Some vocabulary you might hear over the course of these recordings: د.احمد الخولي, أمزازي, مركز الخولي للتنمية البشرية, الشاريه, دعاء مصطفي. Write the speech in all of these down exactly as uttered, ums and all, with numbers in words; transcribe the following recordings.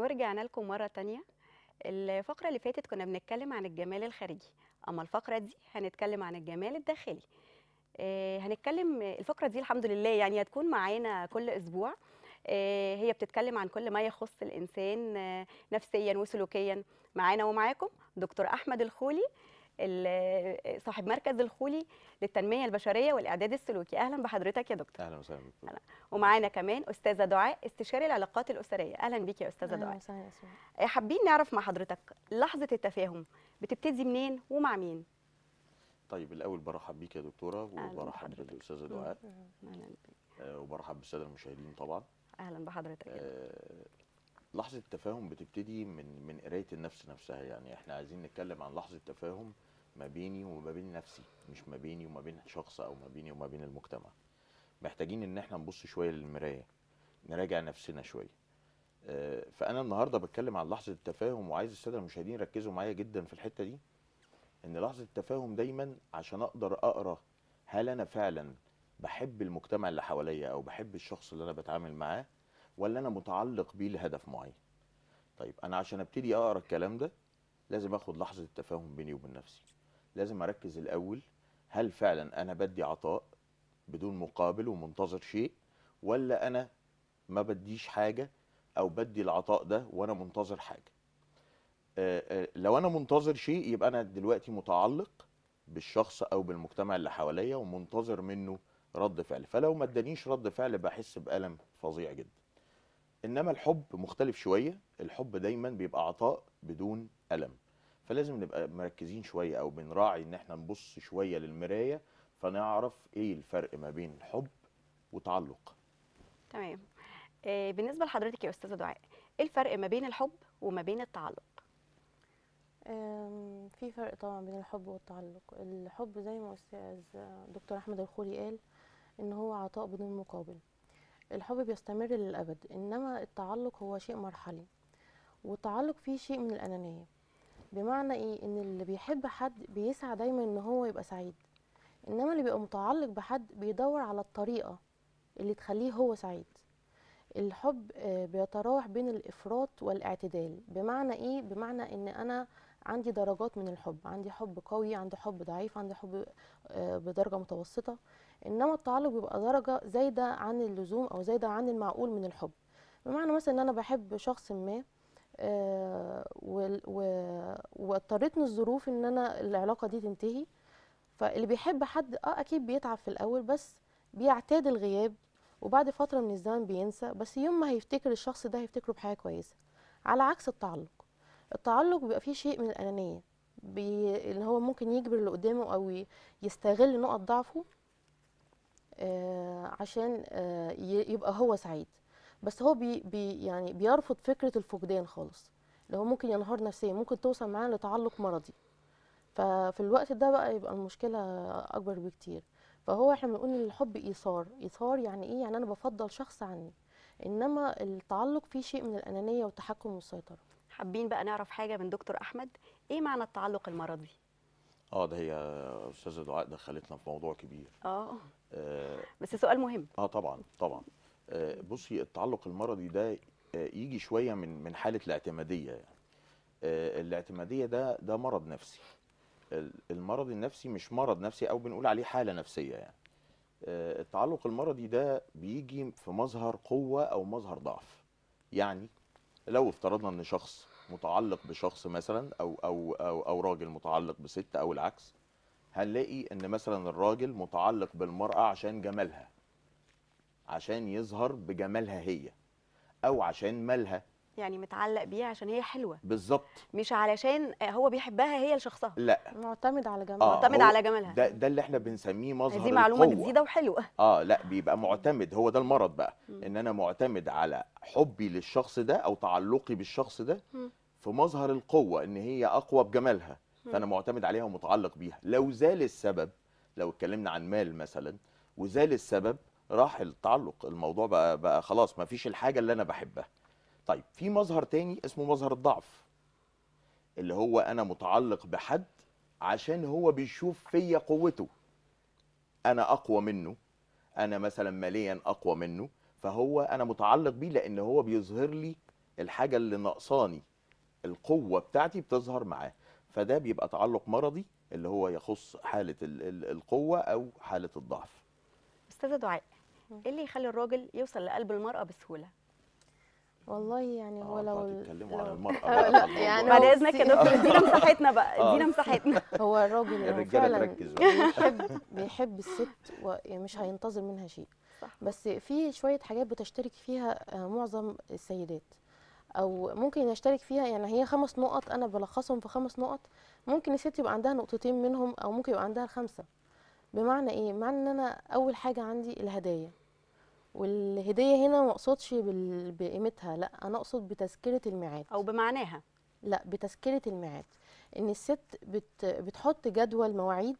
ورجعنا لكم مرة تانية. الفقرة اللي فاتت كنا بنتكلم عن الجمال الخارجي، أما الفقرة دي هنتكلم عن الجمال الداخلي. هنتكلم الفقرة دي الحمد لله يعني هتكون معانا كل أسبوع، هي بتتكلم عن كل ما يخص الإنسان نفسيا وسلوكيا. معانا ومعاكم دكتور أحمد الخولي، صاحب مركز الخولي للتنمية البشرية والإعداد السلوكي. أهلا بحضرتك يا دكتور. أهلا وسهلا. ومعانا كمان أستاذة دعاء، استشاري العلاقات الأسرية. أهلا بيك يا أستاذة دعاء. أهلا وسهلا. حابين نعرف مع حضرتك لحظة التفاهم بتبتدي منين ومع مين؟ طيب الأول برحب بيك يا دكتورة، وبرحب بالأستاذة دعاء، وبرحب بالسادة المشاهدين طبعا. أهلا بحضرتك. أه لحظة التفاهم بتبتدي من من قراية النفس نفسها. يعني احنا عايزين نتكلم عن لحظة تفاهم ما بيني وما بين نفسي، مش ما بيني وما بين شخص او ما بيني وما بين المجتمع. محتاجين ان احنا نبص شويه للمرايه، نراجع نفسنا شويه. فانا النهارده بتكلم عن لحظه التفاهم، وعايز الساده المشاهدين يركزوا معايا جدا في الحته دي، ان لحظه التفاهم دايما عشان اقدر اقرا هل انا فعلا بحب المجتمع اللي حواليا او بحب الشخص اللي انا بتعامل معاه، ولا انا متعلق بيه لهدف معين. طيب انا عشان ابتدي اقرا الكلام ده لازم اخد لحظه التفاهم بيني وبين نفسي. لازم اركز الاول، هل فعلا انا بدي عطاء بدون مقابل ومنتظر شيء، ولا انا ما بديش حاجه او بدي العطاء ده وانا منتظر حاجه. آآ آآ لو انا منتظر شيء يبقى انا دلوقتي متعلق بالشخص او بالمجتمع اللي حواليا ومنتظر منه رد فعل، فلو ما ادانيش رد فعل بحس بألم فظيع جدا. انما الحب مختلف شويه، الحب دايما بيبقى عطاء بدون ألم، فلازم نبقى مركزين شويه او بنراعي ان احنا نبص شويه للمرايه فنعرف ايه الفرق ما بين حب وتعلق. تمام. آه بالنسبه لحضرتك يا استاذه دعاء، ايه الفرق ما بين الحب وما بين التعلق؟ آه في فرق طبعا بين الحب والتعلق. الحب زي ما استاذ دكتور احمد الخولي قال ان هو عطاء بدون مقابل، الحب بيستمر للابد. انما التعلق هو شيء مرحلي، والتعلق فيه شيء من الانانيه. بمعنى ايه؟ ان اللي بيحب حد بيسعى دايما ان هو يبقى سعيد، انما اللي بيبقى متعلق بحد بيدور على الطريقه اللي تخليه هو سعيد. الحب بيتراوح بين الافراط والاعتدال. بمعنى ايه؟ بمعنى ان انا عندي درجات من الحب، عندي حب قوي، عندي حب ضعيف، عندي حب بدرجه متوسطه. انما التعلق بيبقى درجه زايده عن اللزوم او زايده عن المعقول من الحب. بمعنى مثلا ان انا بحب شخص ما آه واضطرتني الظروف ان انا العلاقه دي تنتهي، فاللي بيحب حد اه اكيد بيتعب في الاول، بس بيعتاد الغياب وبعد فتره من الزمن بينسى، بس يوم ما هيفتكر الشخص ده هيفتكره بحاجه كويسه. على عكس التعلق، التعلق بيبقى فيه شيء من الانانيه، اللي هو ممكن يجبر اللي قدامه او يستغل نقط ضعفه آه عشان آه يبقى هو سعيد. بس هو بي بي يعني بيرفض فكره الفقدان خالص، اللي هو ممكن ينهار نفسيا، ممكن توصل معاه لتعلق مرضي. ففي الوقت ده بقى يبقى المشكله اكبر بكتير. فهو احنا بنقول ان الحب ايثار. ايثار يعني ايه؟ يعني انا بفضل شخص عني. انما التعلق فيه شيء من الانانيه والتحكم والسيطره. حابين بقى نعرف حاجه من دكتور احمد، ايه معنى التعلق المرضي؟ اه ده هي استاذه دعاء دخلتنا في موضوع كبير. اه بس سؤال مهم. اه طبعا طبعا. بصي، التعلق المرضي ده يجي شويه من من حاله الاعتماديه. يعني الاعتماديه ده ده مرض نفسي. المرض النفسي مش مرض نفسي، او بنقول عليه حاله نفسيه. يعني التعلق المرضي ده بيجي في مظهر قوه او مظهر ضعف. يعني لو افترضنا ان شخص متعلق بشخص مثلا او او او, أو راجل متعلق بست او العكس، هنلاقي ان مثلا الراجل متعلق بالمراه عشان جمالها، عشان يظهر بجمالها هي، او عشان مالها، يعني متعلق بيها عشان هي حلوه. بالظبط، مش علشان هو بيحبها هي لشخصها، لا، معتمد على جمالها. آه معتمد على جمالها. ده, ده اللي احنا بنسميه مظهر القوه. دي معلومه جديده وحلوه. اه لا، بيبقى معتمد. هو ده المرض بقى، م. ان انا معتمد على حبي للشخص ده او تعلقي بالشخص ده م. في مظهر القوه، ان هي اقوى بجمالها، م. فانا معتمد عليها ومتعلق بيها. لو زال السبب، لو اتكلمنا عن مال مثلا وزال السبب، راح التعلق، الموضوع بقى, بقى خلاص ما فيش الحاجه اللي انا بحبها. طيب في مظهر تاني اسمه مظهر الضعف، اللي هو انا متعلق بحد عشان هو بيشوف فيا قوته، انا اقوى منه، انا مثلا ماليا اقوى منه، فهو انا متعلق بيه لان هو بيظهر لي الحاجه اللي ناقصاني القوه بتاعتي بتظهر معاه، فده بيبقى تعلق مرضي اللي هو يخص حاله القوه او حاله الضعف. استاذه دعاء، ايه اللي يخلي الراجل يوصل لقلب المراه بسهوله؟ والله يعني هو آه لو تتكلموا لو... عن المرأة لا يعني بعد اذنك يا دكتور ادينا مساحتنا بقى، ادينا مساحتنا. هو الراجل يعني فعلا بيحب بيحب الست ومش هينتظر منها شيء، بس في شوية حاجات بتشترك فيها معظم السيدات او ممكن يشترك فيها، يعني هي خمس نقط انا بلخصهم في خمس نقط، ممكن الست يبقى عندها نقطتين منهم او ممكن يبقى عندها خمسة. بمعنى ايه؟ معنى ان انا اول حاجة عندي الهدايا، والهديه هنا ما اقصدش بقيمتها، لا انا اقصد بتذكره الميعاد او بمعناها، لا بتذكره الميعاد، ان الست بت بتحط جدول مواعيد،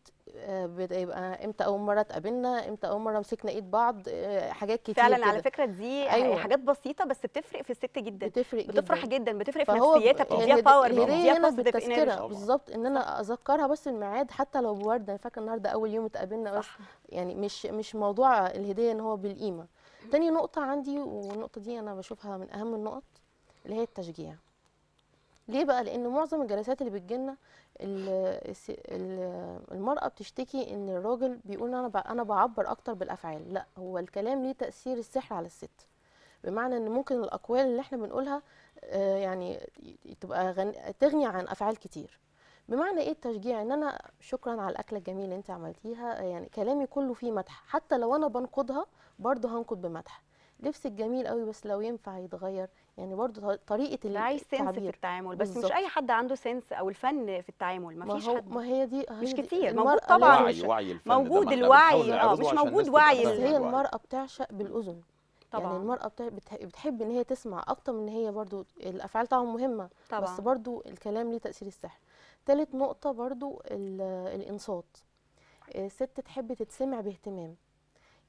بيبقى امتى اول مره اتقابلنا، امتى اول مره مسكنا ايد بعض، حاجات كتير فعلا كده. على فكره دي أيوة. حاجات بسيطه بس بتفرق في الست جدا، بتفرق بتفرح جدا, جدا. بتفرق في نفسيتها، بتديها باور، بتديها بتذكره بالظبط ان انا اذكرها بس الميعاد، حتى لو بورده، فاكره النهارده اول يوم اتقابلنا، يعني مش مش موضوع الهديه ان هو بالقيمه. تاني نقطه عندي، والنقطه دي انا بشوفها من اهم النقط، اللي هي التشجيع. ليه بقى؟ لان معظم الجلسات اللي بتجيلنا المراه بتشتكي ان الراجل بيقول انا انا بعبر اكتر بالافعال. لا، هو الكلام ليه تاثير السحر على الست، بمعنى ان ممكن الاقوال اللي احنا بنقولها يعني تبقى تغني عن افعال كتير. بمعنى ايه التشجيع؟ ان انا شكرا على الاكله الجميله اللي انت عملتيها، يعني كلامي كله فيه مدح، حتى لو انا بنقدها برضه هنقد بمدح. لبسك جميل قوي بس لو ينفع يتغير، يعني برضه طريقه التعبير. عايز سنس في التعامل بس بالزبط. مش اي حد عنده سنس او الفن في التعامل، ما فيش حد. ما هي دي مش كتير موجود طبعا، وعي وعي الفن موجود، الوعي اه مش موجود وعي. هي المراه بتعشق بالاذن طبعا، يعني المراه بتحب ان هي تسمع اكتر من ان هي برضه الافعال طبعا مهمه طبعا. بس برضه الكلام ليه تاثير السحر. ثالث نقطه برضه الانصات، الست تحب تتسمع باهتمام.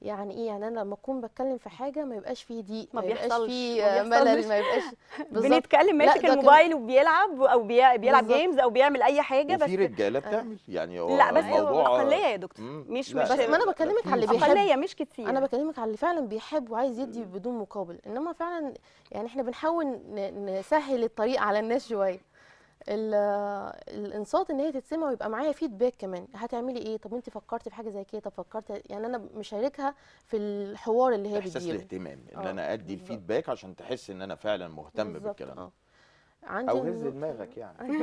يعني ايه؟ يعني انا لما اكون بتكلم في حاجه ما يبقاش فيه ضيق، ما, ما يبقاش فيه ملل، ما يبقاش بنتكلم ماسك الموبايل وبيلعب او بيلعب جيمز او بيعمل اي حاجه. بس في رجاله بتعمل يعني لا، بس اقليه يا دكتور، مش مش بس ما انا بكلمك على اللي بيحب، اقليه مش كتير، انا بكلمك على اللي فعلا بيحب وعايز يدي بدون مقابل. انما فعلا يعني احنا بنحاول نسهل الطريق على الناس شويه. الانصات ان هي تتسمع ويبقى معايا فيدباك كمان، هتعملي ايه؟ طب انت فكرتي في حاجه زي كده؟ طب فكرتي، يعني انا مشاركها في الحوار اللي هي بتديه، احساس الاهتمام ان انا ادي الفيدباك عشان تحس ان انا فعلا مهتم بالكلام ده. عندي او هز دماغك يعني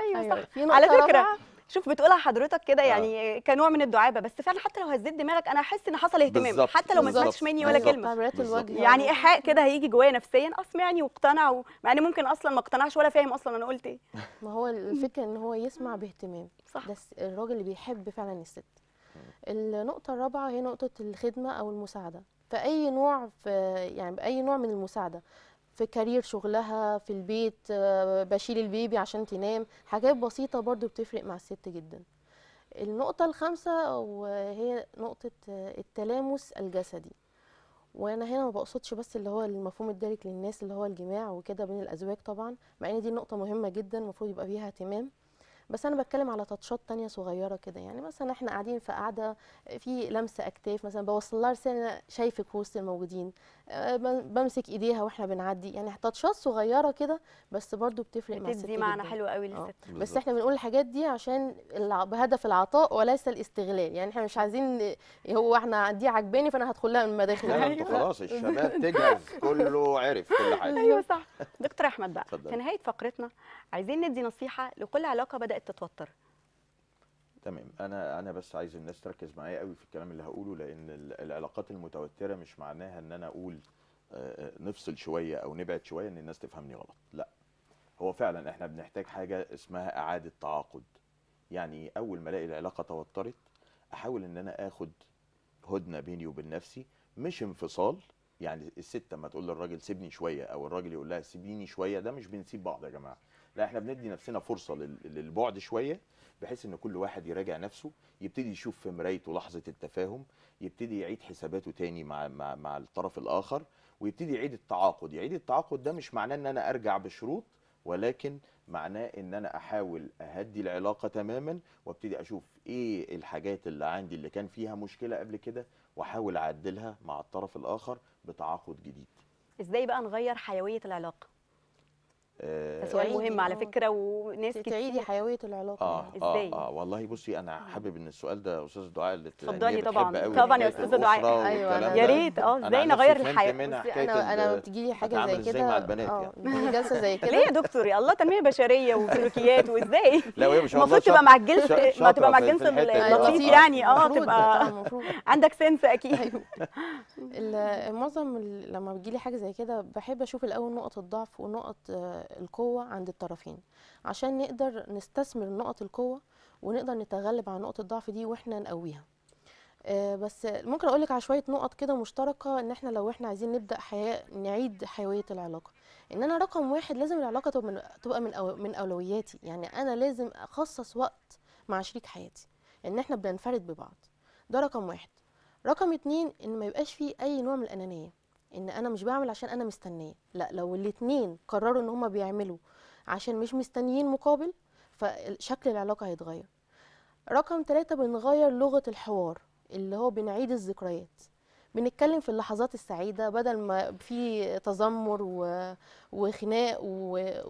ايوه صح. على فكره شوف بتقولها حضرتك كده يعني آه. كنوع من الدعابه، بس فعلا حتى لو هزيت دماغك انا احس ان حصل اهتمام حتى لو ما سمعتش مني ولا كلمه، يعني ايحاء كده هيجي جوايا نفسيا، اسمعني واقتنع، مع ان ممكن اصلا ما اقتنعش ولا فاهم اصلا انا قلت ايه. ما هو الفكره ان هو يسمع باهتمام صح، بس الراجل اللي بيحب فعلا الست. النقطه الرابعه هي نقطه الخدمه او المساعده، فاي نوع في يعني باي نوع من المساعده، في كارير شغلها، في البيت، بشيل البيبي عشان تنام، حاجات بسيطة برضو بتفرق مع الست جدا. النقطة الخامسة وهي نقطة التلامس الجسدي، وانا هنا ما بقصدش بس اللي هو المفهوم الدارج للناس اللي هو الجماع وكده بين الازواج طبعا، مع ان دي نقطة مهمة جدا المفروض يبقى فيها اهتمام، بس انا بتكلم على تاتشات تانية صغيرة كده. يعني مثلا احنا قاعدين في قاعدة في لمسة اكتاف مثلا، بوصل لها رسالة انا شايفك في وسط الموجودين، بمسك ايديها واحنا بنعدي، يعني تاتشات صغيرة كده بس برضو بتفرق مع الست جدا، بتدي معنى حلو قوي للست. بس احنا بنقول الحاجات دي عشان بهدف العطاء وليس الاستغلال، يعني احنا مش عايزين هو احنا دي عجباني فانا هدخل لها من مداخل. انتوا خلاص الشباب تجهز كله عرف كل حاجة. ايوه صح. دكتور احمد بقى في نهاية فقرتنا عايزين ندي نصيحة لكل علاقة بدأت تتوتر. تمام، انا انا بس عايز الناس تركز معايا قوي في الكلام اللي هقوله، لان العلاقات المتوتره مش معناها ان انا اقول نفصل شويه او نبعد شويه ان الناس تفهمني غلط، لا، هو فعلا احنا بنحتاج حاجه اسمها اعاده تعاقد. يعني اول ما الاقي العلاقه توترت احاول ان انا اخد هدنه بيني وبين نفسي، مش انفصال. يعني الست لما تقول للراجل سيبني شويه او الراجل يقول لها سيبيني شويه، ده مش بنسيب بعض يا جماعه، لا، احنا بندي نفسنا فرصه للبعد شويه، بحيث ان كل واحد يراجع نفسه، يبتدي يشوف في مرايته لحظه التفاهم، يبتدي يعيد حساباته تاني مع مع, مع الطرف الاخر، ويبتدي يعيد التعاقد. يعيد التعاقد ده مش معناه ان انا ارجع بشروط، ولكن معناه ان انا احاول اهدي العلاقه تماما، وابتدي اشوف ايه الحاجات اللي عندي اللي كان فيها مشكله قبل كده، واحاول اعدلها مع الطرف الاخر بتعاقد جديد. ازاي بقى نغير حيويه العلاقه؟ ده سؤال مهم على فكره وناس كتير. تعيدي حيويه العلاقه آه يعني. ازاي؟ اه اه والله بصي انا حابب ان السؤال ده يا استاذه دعاء اللي اتفضلي. طبعا طبعا يا استاذه دعاء. ايوه يا ريت. اه ازاي نغير الحياه؟ انا انا بتجي لي حاجه زي كده مع البنات آه. يعني جلسه زي كده ليه يا دكتور؟ يا الله تنميه بشريه وسلوكيات وازاي؟ لا وهي مش المفروض تبقى مع الجنس ما تبقى مع الجنس اللطيف يعني اه تبقى عندك سنس اكيد. معظم لما بتجي لي حاجه زي كده بحب اشوف الاول نقط الضعف ونقط القوة عند الطرفين عشان نقدر نستثمر نقط القوة ونقدر نتغلب على نقطة الضعف دي واحنا نقويها. أه بس ممكن اقولك على شوية نقط كده مشتركة ان احنا لو احنا عايزين نبدأ حياة نعيد حيوية العلاقة. ان انا رقم واحد لازم العلاقة تبقى من أو من اولوياتي. يعني انا لازم اخصص وقت مع شريك حياتي ان احنا بننفرد ببعض. ده رقم واحد. رقم اتنين ان ما يبقاش فيه اي نوع من الانانية. ان انا مش بعمل عشان انا مستنيه، لا لو الاتنين قرروا ان هما بيعملوا عشان مش مستنيين مقابل فشكل العلاقه هيتغير. رقم ثلاثة بنغير لغه الحوار اللي هو بنعيد الذكريات. بنتكلم في اللحظات السعيده بدل ما في تذمر وخناق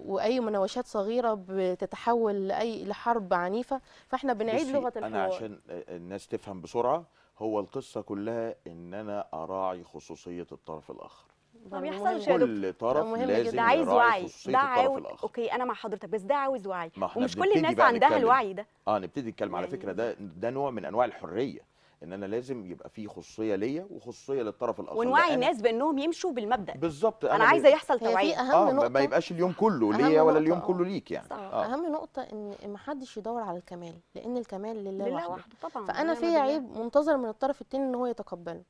واي مناوشات صغيره بتتحول لاي لحرب عنيفه، فاحنا بنعيد لغه الحوار. انا عشان الناس تفهم بسرعه، هو القصة كلها إن أنا أراعي خصوصية الطرف الآخر. ما بيحصلش يا دكتور. كل طرف لازم يراعي خصوصية الطرف الآخر. أوكي أنا مع حضرتك، بس ده عاوز وعي ومش كل الناس عندها الوعي ده. أه نبتدي نتكلم على فكرة ده ده نوع من أنواع الحرية، إن أنا لازم يبقى فيه خصوصية ليا وخصوصية للطرف الآخر. ونوعي الناس بأنهم يمشوا بالمبدأ. بالظبط. أنا, أنا عايزة يحصل توعية. أه ما يبقاش اليوم كله ليا ولا اليوم كله ليك يعني. آه. أهم نقطة إن ما حدش يدور على الكمال، لأن الكمال لله وحده. طبعا. فأنا في عيب منتظر من الطرف التاني إن هو يتقبله.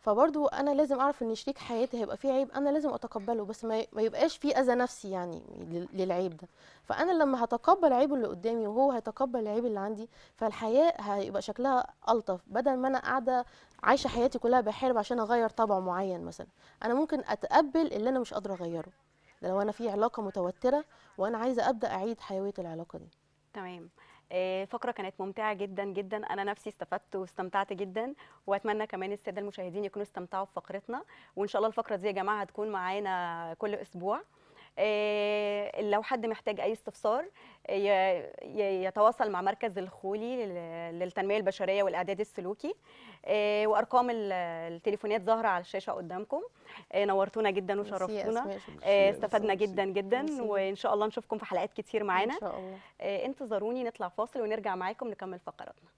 فبرضه أنا لازم أعرف إن شريك حياتي هيبقى فيه عيب أنا لازم أتقبله، بس ما يبقاش فيه أذى نفسي يعني للعيب ده. فأنا لما هتقبل عيبه اللي قدامي وهو هيتقبل العيب اللي عندي، فالحياة هيبقى شكلها ألطف بدل ما أنا قاعدة عايشة حياتي كلها بحارب عشان أغير طبع معين مثلا. أنا ممكن أتقبل اللي أنا مش قادرة أغيره. ده لو أنا في علاقة متوترة وأنا عايزة أبدأ أعيد حيوية العلاقة دي. تمام. فقرة كانت ممتعة جدا جدا، أنا نفسي استفدت واستمتعت جدا، وأتمنى كمان السادة المشاهدين يكونوا استمتعوا بفقرتنا، وإن شاء الله الفقرة دي يا جماعة هتكون معانا كل أسبوع. لو حد محتاج أي استفسار يتواصل مع مركز الخولي للتنمية البشرية والإعداد السلوكي، وأرقام التليفونات ظاهرة على الشاشة قدامكم. نورتونا جدا وشرفتونا، استفدنا جدا جدا، وإن شاء الله نشوفكم في حلقات كتير معانا. انتظروني نطلع فاصل ونرجع معاكم نكمل فقراتنا.